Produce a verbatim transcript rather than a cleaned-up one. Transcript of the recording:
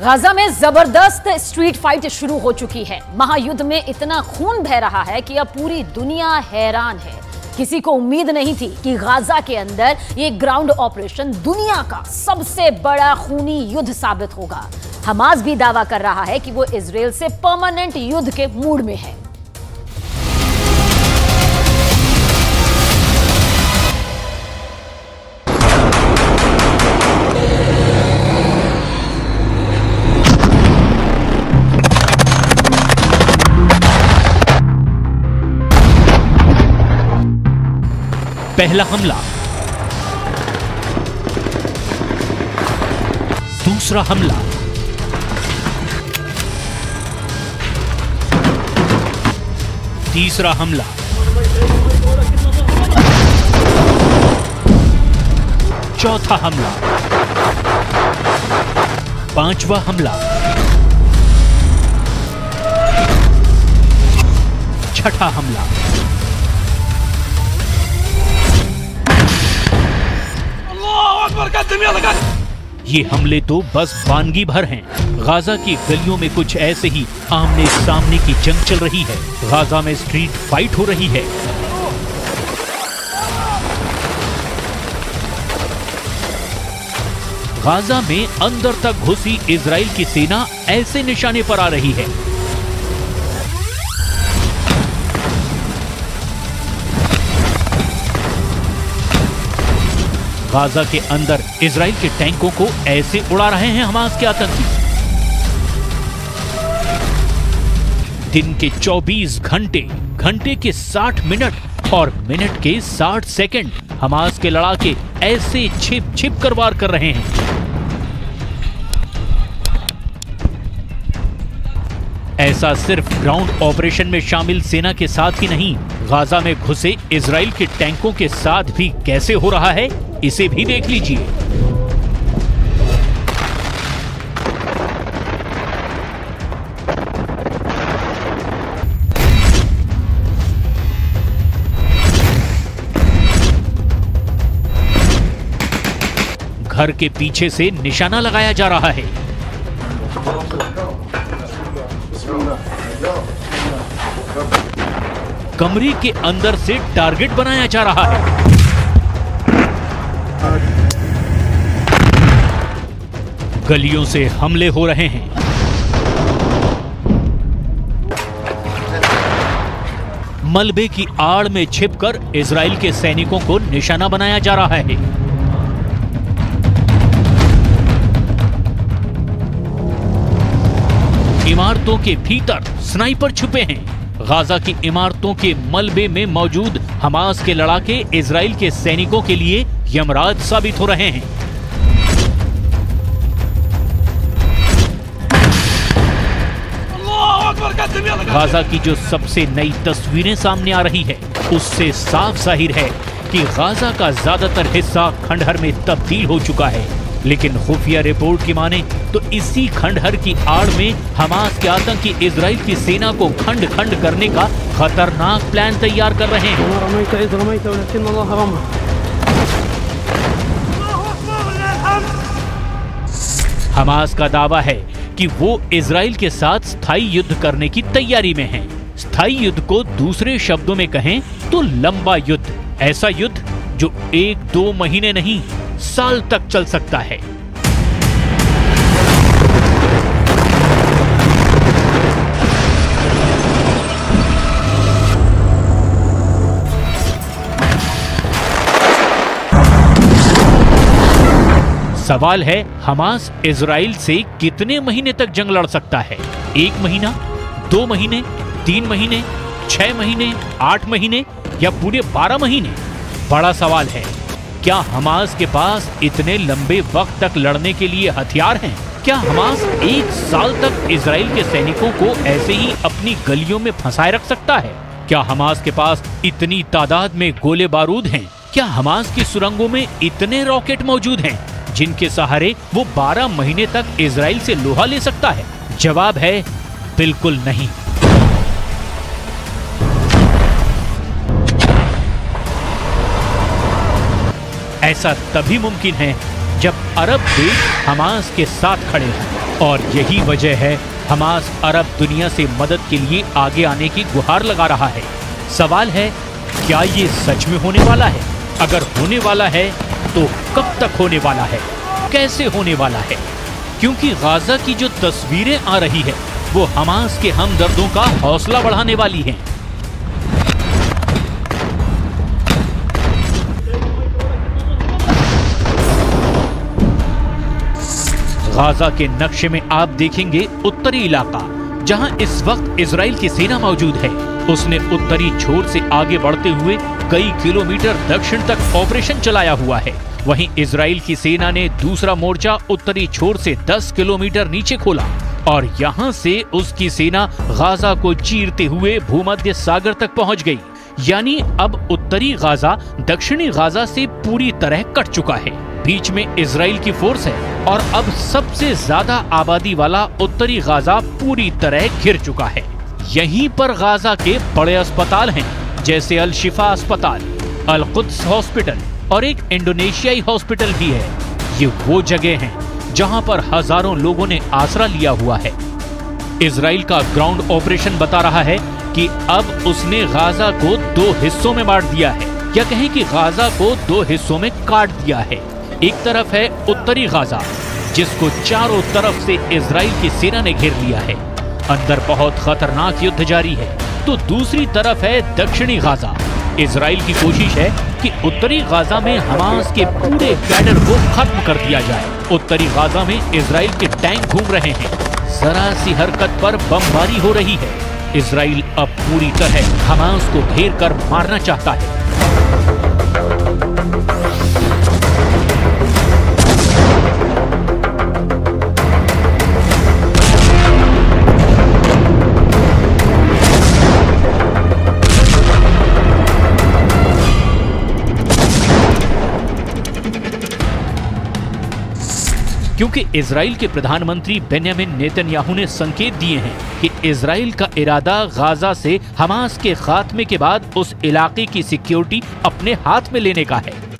Gaza में जबरदस्त street fight शुरू हो चुकी है। महायुद्ध में इतना खून बह रहा है कि अब पूरी दुनिया हैरान है। किसी को उम्मीद नहीं थी कि गाजा के अंदर ये ग्राउंड ऑपरेशन दुनिया का सबसे बड़ा खूनी युद्ध साबित होगा। हमास भी दावा कर रहा है कि वो इजरायल से परमानेंट युद्ध के मूड में है। पहला हमला, दूसरा हमला, तीसरा हमला, चौथा हमला, पांचवा हमला, छठा हमला। ये हमले तो बस वानगी भर हैं। गाजा की गलियों में कुछ ऐसे ही आमने सामने की जंग चल रही है। गाजा में स्ट्रीट फाइट हो रही है। गाजा में अंदर तक घुसी इजराइल की सेना ऐसे निशाने पर आ रही है। गाजा के अंदर इजराइल के टैंकों को ऐसे उड़ा रहे हैं हमास के आतंकी। दिन के चौबीस घंटे, घंटे के साठ मिनट और मिनट के साठ सेकंड हमास के लड़ाके ऐसे छिप छिप कर वार कर रहे हैं। ऐसा सिर्फ ग्राउंड ऑपरेशन में शामिल सेना के साथ ही नहीं, गाजा में घुसे इजराइल के टैंकों के साथ भी कैसे हो रहा है, इसे भी देख लीजिए। घर के पीछे से निशाना लगाया जा रहा है। कमरे के अंदर से टारगेट बनाया जा रहा है। गलियों से हमले हो रहे हैं। मलबे की आड़ में छिपकर इजराइल के सैनिकों को निशाना बनाया जा रहा है। इमारतों के भीतर स्नाइपर छुपे हैं। गाजा की इमारतों के मलबे में मौजूद हमास के लड़ाके इजराइल के सैनिकों के लिए यमराज साबित हो रहे हैं। गाजा की जो सबसे नई तस्वीरें सामने आ रही है, उससे साफ जाहिर है कि गाजा का ज्यादातर हिस्सा खंडहर में तब्दील हो चुका है। लेकिन खुफिया रिपोर्ट की माने तो इसी खंडहर की आड़ में हमास के आतंकी इजराइल की सेना को खंड खंड करने का खतरनाक प्लान तैयार कर रहे हैं। हमास का दावा है कि वो इजराइल के साथ स्थायी युद्ध करने की तैयारी में हैं। स्थायी युद्ध को दूसरे शब्दों में कहें तो लंबा युद्ध, ऐसा युद्ध जो एक दो महीने नहीं, साल तक चल सकता है। सवाल है, हमास इजराइल से कितने महीने तक जंग लड़ सकता है? एक महीना, दो महीने, तीन महीने, छह महीने, आठ महीने या पूरे बारह महीने? बड़ा सवाल है, क्या हमास के पास इतने लंबे वक्त तक लड़ने के लिए हथियार हैं? क्या हमास एक साल तक इजराइल के सैनिकों को ऐसे ही अपनी गलियों में फंसाए रख सकता है? क्या हमास के पास इतनी तादाद में गोले बारूद हैं? क्या हमास की सुरंगों में इतने रॉकेट मौजूद हैं जिनके सहारे वो बारह महीने तक इजराइल से लोहा ले सकता है? जवाब है बिल्कुल नहीं। ऐसा तभी मुमकिन है जब अरब देश हमास के साथ खड़े हैं। और यही वजह है हमास अरब दुनिया से मदद के लिए आगे आने की गुहार लगा रहा है। सवाल है, क्या ये सच में होने वाला है? अगर होने वाला है तो कब तक होने वाला है, कैसे होने वाला है? क्योंकि गाजा की जो तस्वीरें आ रही है वो हमास के हमदर्दों का हौसला बढ़ाने वाली हैं। गाजा के नक्शे में आप देखेंगे उत्तरी इलाका, जहां इस वक्त इजराइल की सेना मौजूद है। उसने उत्तरी छोर से आगे बढ़ते हुए कई किलोमीटर दक्षिण तक ऑपरेशन चलाया हुआ है। वहीं इजराइल की सेना ने दूसरा मोर्चा उत्तरी छोर से दस किलोमीटर नीचे खोला और यहां से उसकी सेना गाजा को चीरते हुए भूमध्य सागर तक पहुंच गई। यानी अब उत्तरी गाजा दक्षिणी गाजा से पूरी तरह कट चुका है। बीच में इजराइल की फोर्स है और अब सबसे ज्यादा आबादी वाला उत्तरी गाजा पूरी तरह घिर चुका है। यहीं पर गाजा के बड़े अस्पताल हैं, जैसे अल शिफा अस्पताल, अल कुद्स हॉस्पिटल और एक इंडोनेशियाई हॉस्पिटल भी है। ये वो जगह हैं जहां पर हजारों लोगों ने आसरा लिया हुआ है। इजराइल का ग्राउंड ऑपरेशन बता रहा है कि अब उसने गाजा को दो हिस्सों में बांट दिया है, या कहें कि गाजा को दो हिस्सों में काट दिया है। एक तरफ है उत्तरी गाजा, जिसको चारों तरफ से इजराइल की सेना ने घेर लिया है, अंदर बहुत खतरनाक युद्ध जारी है। तो दूसरी तरफ है दक्षिणी गाजा। इजराइल की कोशिश है कि उत्तरी गाजा में हमास के पूरे कैडर को खत्म कर दिया जाए। उत्तरी गाजा में इजराइल के टैंक घूम रहे हैं, जरा सी हरकत पर बमबारी हो रही है। इजराइल अब पूरी तरह हमास को घेर कर मारना चाहता है। क्योंकि इजराइल के प्रधानमंत्री बेन्यामिन नेतन्याहू ने संकेत दिए हैं कि इजराइल का इरादा गाजा से हमास के खात्मे के बाद उस इलाके की सिक्योरिटी अपने हाथ में लेने का है।